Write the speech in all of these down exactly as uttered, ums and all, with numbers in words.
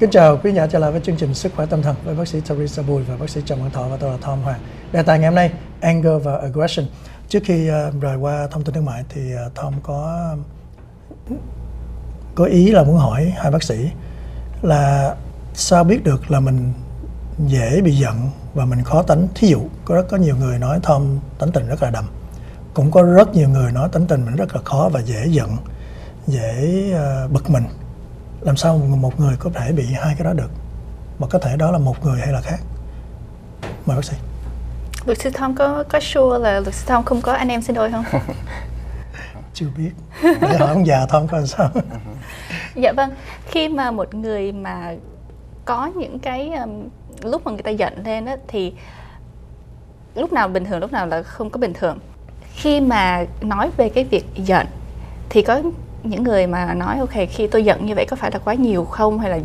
Kính chào quý nhà trở lại với chương trình Sức Khỏe Tâm Thần với bác sĩ Teresa Bùi và bác sĩ Trầm Văn Thọ, và tôi là Tom Hoàng. Đề tài ngày hôm nay, Anger và Aggression. Trước khi uh, rời qua thông tin thương mại thì uh, Tom có có ý là muốn hỏi hai bác sĩ là sao biết được là mình dễ bị giận và mình khó tính. Thí dụ, có rất có nhiều người nói Tom tính tình rất là đầm. Cũng có rất nhiều người nói tính tình mình rất là khó và dễ giận, dễ uh, bực mình. Làm sao một người có thể bị hai cái đó được? Mà có thể đó là một người hay là khác? Mời bác sĩ. Luật sư Tom có, có sure là luật sư Tom không có anh em sinh đôi không? Chưa biết. Để hỏi ông già Tom coi sao. Dạ vâng. Khi mà một người mà có những cái um, lúc mà người ta giận lên á, thì lúc nào bình thường, lúc nào là không có bình thường. Khi mà nói về cái việc giận thì có những người mà nói ok, khi tôi giận như vậy có phải là quá nhiều không, hay là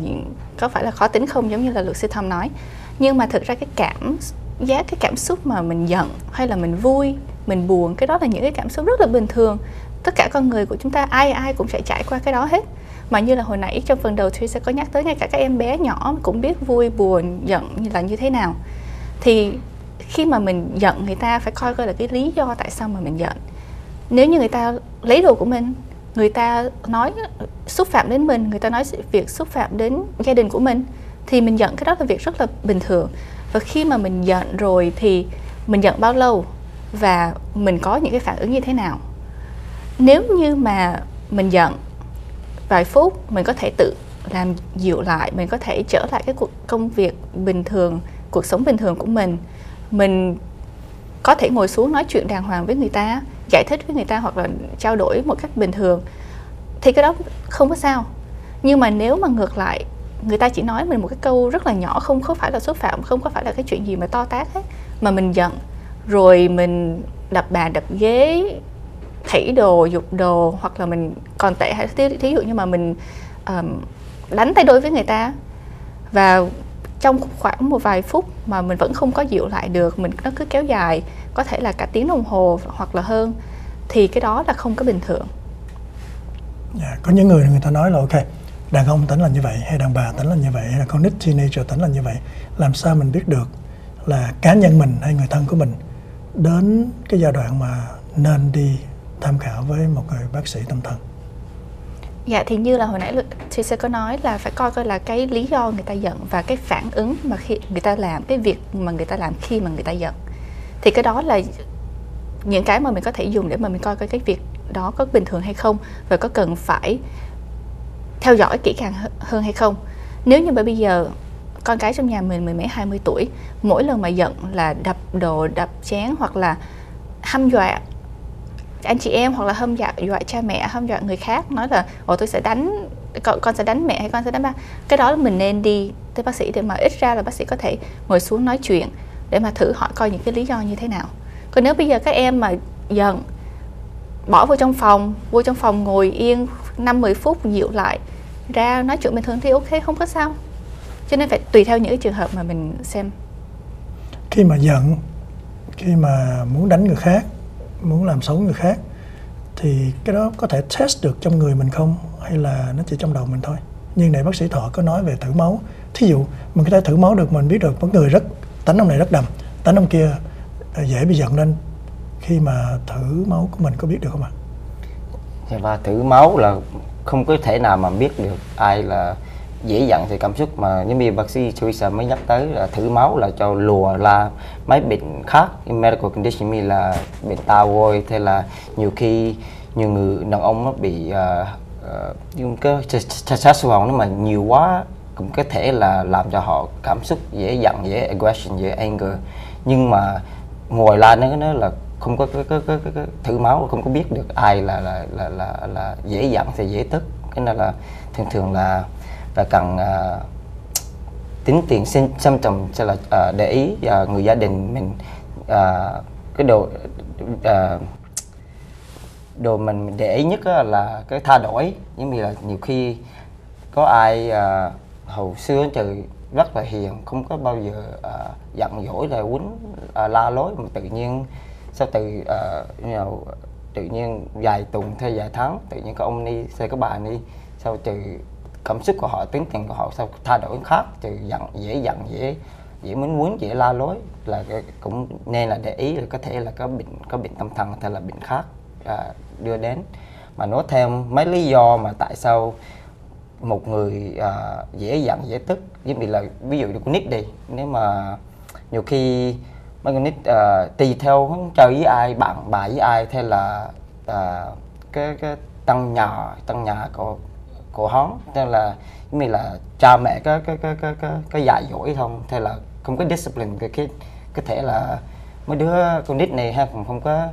có phải là khó tính không, giống như là luật sư Tom nói. Nhưng mà thực ra cái cảm giác, cái cảm xúc mà mình giận hay là mình vui, mình buồn, cái đó là những cái cảm xúc rất là bình thường. Tất cả con người của chúng ta ai ai cũng sẽ trải qua cái đó hết. Mà như là hồi nãy trong phần đầu tôi sẽ có nhắc tới, ngay cả các em bé nhỏ cũng biết vui, buồn, giận như là như thế nào. Thì khi mà mình giận, người ta phải coi coi là cái lý do tại sao mà mình giận. Nếu như người ta lấy đồ của mình, người ta nói xúc phạm đến mình, người ta nói việc xúc phạm đến gia đình của mình, thì mình giận, cái đó là việc rất là bình thường. Và khi mà mình giận rồi thì mình giận bao lâu và mình có những cái phản ứng như thế nào. Nếu như mà mình giận vài phút, mình có thể tự làm dịu lại, mình có thể trở lại cái cuộc công việc bình thường, cuộc sống bình thường của mình. Mình có thể ngồi xuống nói chuyện đàng hoàng với người ta, giải thích với người ta, hoặc là trao đổi một cách bình thường, thì cái đó không có sao. Nhưng mà nếu mà ngược lại, người ta chỉ nói mình một cái câu rất là nhỏ, không có phải là xúc phạm, không có phải là cái chuyện gì mà to tát hết, mà mình giận, rồi mình đập bàn, đập ghế, thảy đồ, giục đồ, hoặc là mình còn tệ, thí dụ như mà mình um, đánh tay đôi với người ta, và trong khoảng một vài phút mà mình vẫn không có dịu lại được, mình nó cứ kéo dài, có thể là cả tiếng đồng hồ hoặc là hơn, thì cái đó là không có bình thường. Yeah, có những người người ta nói là ok, đàn ông tính là như vậy, hay đàn bà tính là như vậy, hay là con nít teenager tính là như vậy. Làm sao mình biết được là cá nhân mình hay người thân của mình đến cái giai đoạn mà nên đi tham khảo với một người bác sĩ tâm thần? Dạ, thì như là hồi nãy chị sẽ có nói là phải coi coi là cái lý do người ta giận và cái phản ứng mà khi người ta làm, cái việc mà người ta làm khi mà người ta giận. Thì cái đó là những cái mà mình có thể dùng để mà mình coi coi cái việc đó có bình thường hay không, và có cần phải theo dõi kỹ càng hơn hay không. Nếu như mà bây giờ con cái trong nhà mình mười mấy hai mươi tuổi, mỗi lần mà giận là đập đồ, đập chén, hoặc là hăm dọa anh chị em, hoặc là hăm dọa, dọa cha mẹ, hăm dọa người khác, nói là ồ tôi sẽ đánh con, con sẽ đánh mẹ, hay con sẽ đánh ba, cái đó là mình nên đi tới bác sĩ để mà ít ra là bác sĩ có thể ngồi xuống nói chuyện để mà thử hỏi coi những cái lý do như thế nào. Còn nếu bây giờ các em mà giận bỏ vô trong phòng, vô trong phòng ngồi yên năm mười phút, dịu lại, ra nói chuyện bình thường thì ok, không có sao. Cho nên phải tùy theo những cái trường hợp mà mình xem. Khi mà giận, khi mà muốn đánh người khác, muốn làm xấu người khác, thì cái đó có thể test được trong người mình không, hay là nó chỉ trong đầu mình thôi? Nhưng này bác sĩ Thọ có nói về thử máu. Thí dụ mình có thể thử máu được, mình biết được một người rất tánh ông này rất đầm, tánh ông kia dễ bị giận lên. Khi mà thử máu của mình có biết được không ạ? Dạ, và thử máu là không có thể nào mà biết được ai là dễ giận thì cảm xúc, mà giống như bác sĩ Teresa mới nhắc tới là thử máu là cho lùa là mấy bệnh khác, medical condition như là bệnh thyroid, hay là nhiều khi nhiều người đàn ông nó bị uh, uh, cái testosterone nó mà nhiều quá cũng có thể là làm cho họ cảm xúc dễ giận, dễ aggression, dễ anger. Nhưng mà ngoài ra nó nó là không có cái, cái, cái, cái, cái thử máu không có biết được ai là là là là, là dễ giận thì dễ tức. Cái này là thường thường là và cần uh, tính tiền sinh xâm trầm sẽ là uh, để ý uh, người gia đình mình, uh, cái đồ uh, đồ mình để ý nhất là cái thay đổi. Giống như là nhiều khi có ai uh, hồi xưa trời rất là hiền, không có bao giờ uh, giận dỗi là quýnh uh, la lối, mà tự nhiên sau từ uh, you know, tự nhiên vài tuần hay vài tháng tự nhiên có ông đi xe có bà đi, sau trừ cảm xúc của họ, tính tình của họ sao thay đổi khác, thì giận dễ giận dễ dễ muốn muốn dễ la lối, là cũng nên là để ý là có thể là có bệnh có bệnh tâm thần hay là bệnh khác à, đưa đến. Mà nói thêm mấy lý do mà tại sao một người à, dễ giận dễ tức, giống như là ví dụ như con nít đi, nếu mà nhiều khi mấy con nít à, tùy theo chơi với ai, bạn bài với ai, hay là à, cái cái tăng nhà tăng nhà của của hón, nên là mình là cha mẹ có cái cái cái cái cái dạy dỗi không, hay là không có discipline cái kid, có thể là mấy đứa con nít này ha cũng không có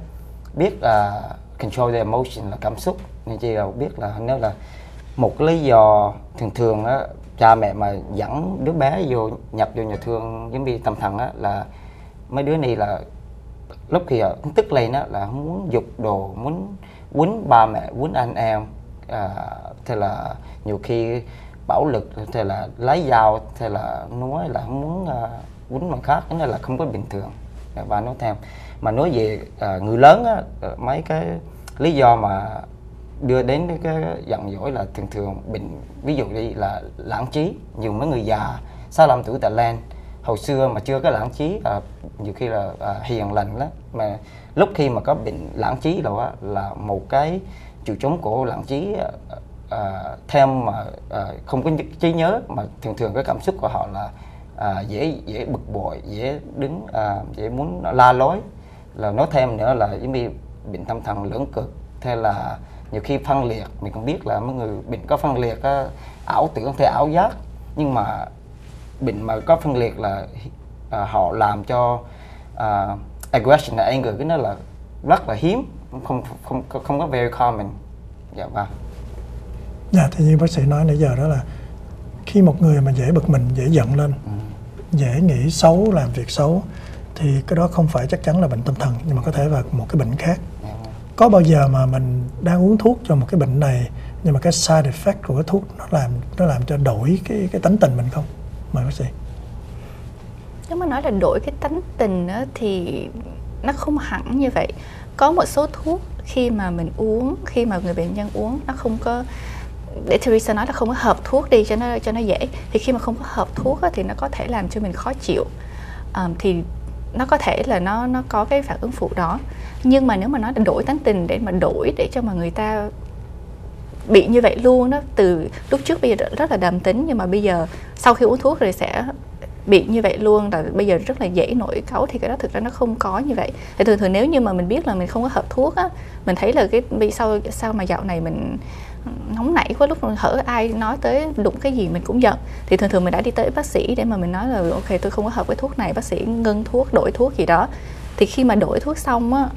biết là control the emotion, là cảm xúc, nên chỉ là biết là nếu là một cái lý do thường thường á, cha mẹ mà dẫn đứa bé vô nhập vô nhà thương giống như tâm thần á, là mấy đứa này là lúc khi tức lên á là muốn giục đồ, muốn quýnh ba mẹ, quýnh anh em, à, thế là nhiều khi bạo lực, thế là lấy dao, thế là nói là muốn à, quýnh bằng khác, nên là không có bình thường. Và nói thêm mà nói về à, người lớn á, mấy cái lý do mà đưa đến cái giận dỗi là thường thường bình, ví dụ đi là lãng trí, nhiều mấy người già sáu mươi lăm tuổi tại lên hồi xưa mà chưa có lãng trí à, nhiều khi là à, hiền lành đó, mà lúc khi mà có bệnh lãng trí rồi á, là một cái triệu chứng của lãng trí à, à, thêm mà à, không có trí nhớ, mà thường thường cái cảm xúc của họ là à, dễ dễ bực bội, dễ đứng à, dễ muốn la lối. Là nói thêm nữa là giống như bệnh tâm thần lưỡng cực, thế là nhiều khi phân liệt, mình cũng biết là mấy người bệnh có phân liệt á, ảo tưởng theo ảo giác, nhưng mà bệnh mà có phân liệt là à, họ làm cho à, aggression là anger, cái nó là rất là hiếm, không không không, không có very common. Dạ vâng. Dạ thì như bác sĩ nói nãy giờ đó là khi một người mà dễ bực mình, dễ giận lên, ừ. dễ nghĩ xấu, làm việc xấu, thì cái đó không phải chắc chắn là bệnh tâm thần, nhưng mà có thể là một cái bệnh khác. Ừ. Có bao giờ mà mình đang uống thuốc cho một cái bệnh này, nhưng mà cái side effect của cái thuốc nó làm nó làm cho đổi cái cái tính tình mình không? Mời bác sĩ. Nếu mà nói là đổi cái tánh tình đó, thì nó không hẳn như vậy. Có một số thuốc khi mà mình uống, khi mà người bệnh nhân uống, nó không có, để Teresa nói là không có hợp thuốc đi cho nó cho nó dễ. Thì khi mà không có hợp thuốc đó, thì nó có thể làm cho mình khó chịu, à, thì nó có thể là nó nó có cái phản ứng phụ đó. Nhưng mà nếu mà nói là đổi tánh tình để mà đổi để cho mà người ta bị như vậy luôn đó, từ lúc trước bây giờ rất là đàm tính, nhưng mà bây giờ sau khi uống thuốc rồi sẽ bị như vậy luôn, là bây giờ rất là dễ nổi cáu, thì cái đó thực ra nó không có như vậy. Thì thường thường nếu như mà mình biết là mình không có hợp thuốc á, mình thấy là cái bị sao sao mà dạo này mình nóng nảy quá, lúc mình hở ai nói tới đụng cái gì mình cũng giận, thì thường thường mình đã đi tới bác sĩ để mà mình nói là ok, tôi không có hợp với thuốc này, bác sĩ ngưng thuốc, đổi thuốc gì đó. Thì khi mà đổi thuốc xong á,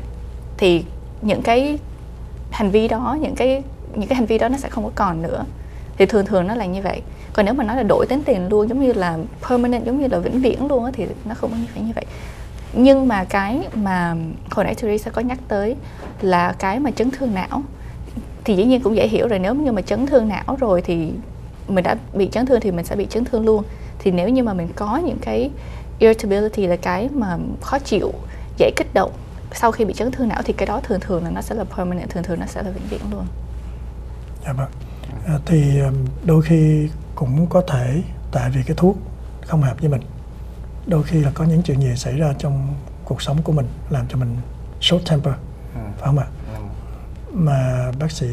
thì những cái hành vi đó, những cái những cái hành vi đó nó sẽ không có còn nữa. Thì thường thường nó là như vậy. Còn nếu mà nói là đổi tính tiền luôn, giống như là permanent, giống như là vĩnh viễn luôn á, thì nó không có như vậy như vậy. Nhưng mà cái mà hồi nãy Teresa có nhắc tới là cái mà chấn thương não, thì dĩ nhiên cũng dễ hiểu rồi. Nếu như mà chấn thương não rồi thì mình đã bị chấn thương thì mình sẽ bị chấn thương luôn. Thì nếu như mà mình có những cái irritability, là cái mà khó chịu, dễ kích động sau khi bị chấn thương não, thì cái đó thường thường là nó sẽ là permanent, thường thường nó sẽ là vĩnh viễn luôn. Dạ vâng. À, thì đôi khi cũng có thể tại vì cái thuốc không hợp với mình, đôi khi là có những chuyện gì xảy ra trong cuộc sống của mình làm cho mình short temper, ừ. phải không ạ? Ừ. Mà bác sĩ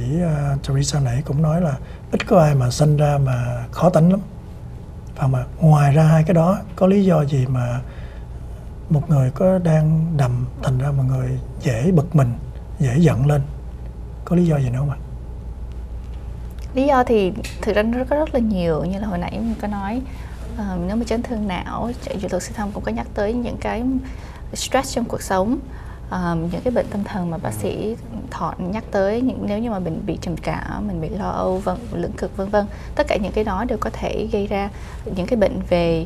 uh, Teresa nãy cũng nói là ít có ai mà sinh ra mà khó tánh lắm, phải không ạ? Ngoài ra hai cái đó, có lý do gì mà một người có đang đầm thành ra một người dễ bực mình, dễ giận lên, có lý do gì nữa không ạ? Lý do thì thực ra nó có rất là nhiều, như là hồi nãy mình có nói, uh, nếu mà chấn thương não, luật sư Thông cũng có nhắc tới những cái stress trong cuộc sống, uh, những cái bệnh tâm thần mà bác sĩ Thọ nhắc tới, những, nếu như mà mình bị trầm cảm, mình bị lo âu, vân, lưỡng cực vân vân, tất cả những cái đó đều có thể gây ra những cái bệnh về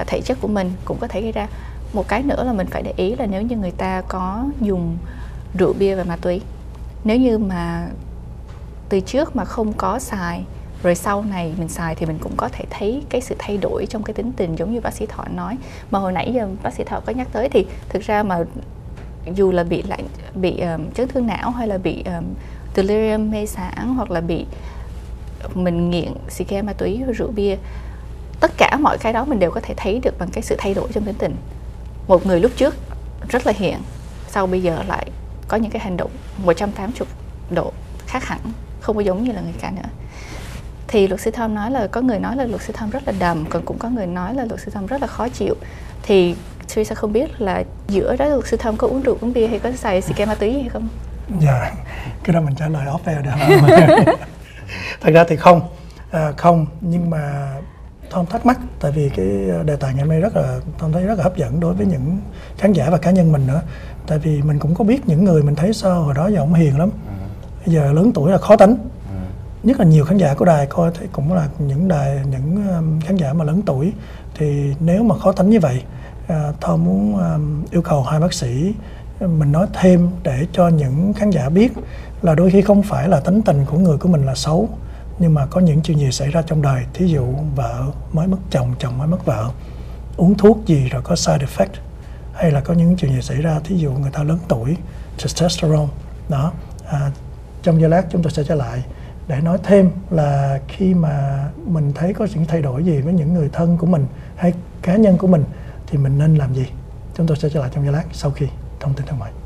uh, thể chất của mình cũng có thể gây ra. Một cái nữa là mình phải để ý là nếu như người ta có dùng rượu bia và ma túy, nếu như mà từ trước mà không có xài, rồi sau này mình xài, thì mình cũng có thể thấy cái sự thay đổi trong cái tính tình, giống như bác sĩ Thọ nói. Mà hồi nãy giờ bác sĩ Thọ có nhắc tới, thì thực ra mà dù là bị lại bị um, chấn thương não, hay là bị um, delirium mê sảng, hoặc là bị mình nghiện xì ke, ma túy, rượu bia, tất cả mọi cái đó mình đều có thể thấy được bằng cái sự thay đổi trong tính tình. Một người lúc trước rất là hiền, sau bây giờ lại có những cái hành động một trăm tám mươi độ khác hẳn, không có giống như là người cả nữa. Thì luật sư Tom nói là có người nói là luật sư Tom rất là đầm, còn cũng có người nói là luật sư Tom rất là khó chịu. Thì Teresa không biết là giữa đó luật sư Tom có uống rượu, uống bia hay có xài xì ke ma túy hay không? Dạ, cái đó mình trả lời off air được. Thật ra thì không, à, không, nhưng mà Tom thắc mắc, tại vì cái đề tài ngày hôm nay rất là, Tom thấy rất là hấp dẫn đối với những khán giả và cá nhân mình nữa. Tại vì mình cũng có biết những người mình thấy sao hồi đó giờ ông hiền lắm, bây giờ lớn tuổi là khó tính. Nhất là nhiều khán giả của đài coi thì cũng là những đài, những khán giả mà lớn tuổi. Thì nếu mà khó tính như vậy, à, Tom muốn à, yêu cầu hai bác sĩ mình nói thêm để cho những khán giả biết là đôi khi không phải là tính tình của người của mình là xấu, nhưng mà có những chuyện gì xảy ra trong đời. Thí dụ vợ mới mất chồng, chồng mới mất vợ, uống thuốc gì rồi có side effect, hay là có những chuyện gì xảy ra, thí dụ người ta lớn tuổi, testosterone đó. À, trong giây lát chúng tôi sẽ trở lại để nói thêm là khi mà mình thấy có những thay đổi gì với những người thân của mình hay cá nhân của mình thì mình nên làm gì. Chúng tôi sẽ trở lại trong giây lát sau khi thông tin thương mại.